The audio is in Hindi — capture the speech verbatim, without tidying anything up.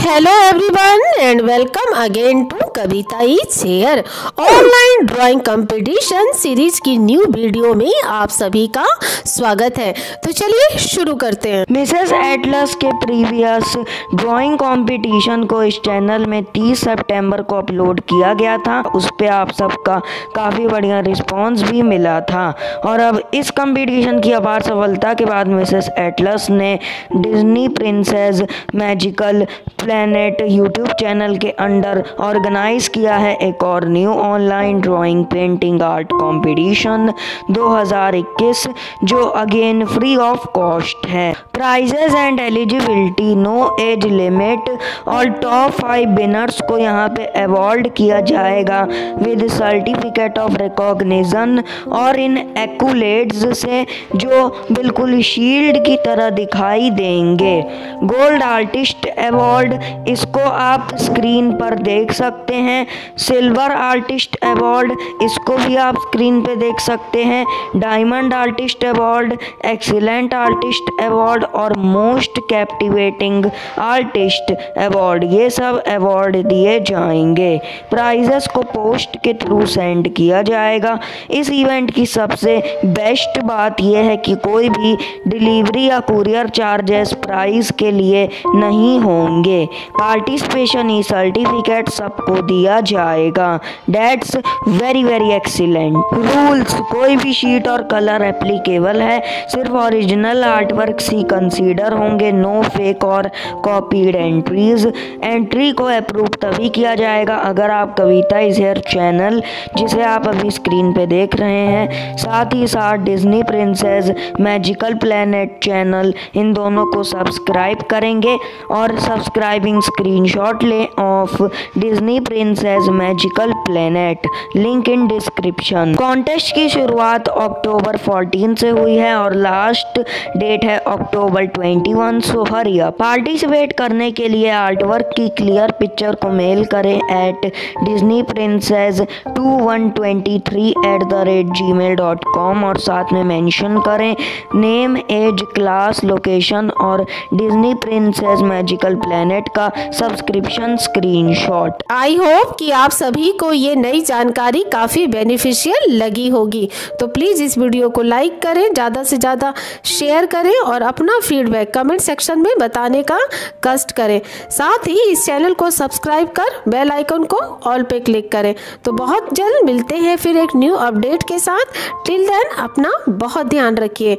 Hello everyone and welcome again to Kavita is here online drawing competition series की न्यू वीडियो में आप सभी का स्वागत है। तो चलिए शुरू करते हैं। मिसेस एटलस के प्रीवियस ड्राइंग कंपटीशन को इस चैनल में तीस सितंबर को अपलोड किया गया था। उस पर आप सबका काफ़ी बढ़िया रिस्पॉन्स भी मिला था। और अब इस कंपटीशन की अपार सफलता के बाद मिसेस एटलस ने Disney princess magical planet YouTube channel के अंडर ऑर्गेनाइज किया है एक और new online drawing painting art competition दो हज़ार इक्कीस, जो अगेन फ्री ऑफ कॉस्ट है। Prizes and eligibility, no age limit और टॉप फाइव विनर्स को यहाँ पे अवॉर्ड किया जाएगा विद सर्टिफिकेट ऑफ रिकॉग्निशन और इन एक्यूलेट्स से जो बिल्कुल शील्ड की तरह दिखाई देंगे। गोल्ड आर्टिस्ट अवॉर्ड, इसको आप स्क्रीन पर देख सकते हैं। सिल्वर आर्टिस्ट अवॉर्ड, इसको भी आप स्क्रीन पर देख सकते हैं। Diamond artist award, excellent artist award और मोस्ट कैप्टिवेटिंग आर्टिस्ट अवॉर्ड, ये सब अवॉर्ड दिए जाएंगे। प्राइजेस को पोस्ट के थ्रू सेंड किया जाएगा। इस इवेंट की सबसे बेस्ट बात यह है कि कोई भी डिलीवरी या कुरियर चार्जेस प्राइस के लिए नहीं होंगे। पार्टिसिपेशन ई सर्टिफिकेट सबको दिया जाएगा। Dates very very excellent. Rules, कोई भी शीट और कलर एप्लीकेबल है। सिर्फ ओरिजिनल आर्टवर्क्स ही कंसीडर होंगे, नो फेक और कॉपीड एंट्रीज। एंट्री को अप्रूव तभी किया जाएगा अगर आप कविता इज हियर चैनल, जिसे आप अभी स्क्रीन पे देख रहे हैं, साथ ही साथ Disney princess magical planet channel, इन दोनों को सब्सक्राइब करेंगे और सब्सक्राइबिंग स्क्रीनशॉट लें of Disney princess magical planet, link in description. Contest की शुरुआत अक्टूबर चौदह से हुई है और लास्ट डेट है अक्टूबर इक्कीस, सो हरी अप। पार्टिसिपेट करने के लिए आर्टवर्क की क्लियर पिक्चर को मेल करें at Disney princess two one two three at the rate Gmail dot com और साथ में मेंशन करें नेम, एज, क्लास, लोकेशन और डिज़्नी प्रिंसेस मैजिकल प्लैनेट का सब्सक्रिप्शन स्क्रीनशॉट। आई होप कि आप सभी को ये नई जानकारी काफ़ी बेनिफिशियल लगी होगी। तो प्लीज़ इस वीडियो को लाइक करें, ज़्यादा से ज़्यादा शेयर करें और अपना फीडबैक कमेंट सेक्शन में बताने का कष्ट करें। साथ ही इस चैनल को सब्सक्राइब कर बेल आइकन को ऑल पे क्लिक करें। तो बहुत जल्द मिलते हैं फिर एक न्यू अपडेट के साथ। टिल देन अपना बहुत ध्यान रखिए।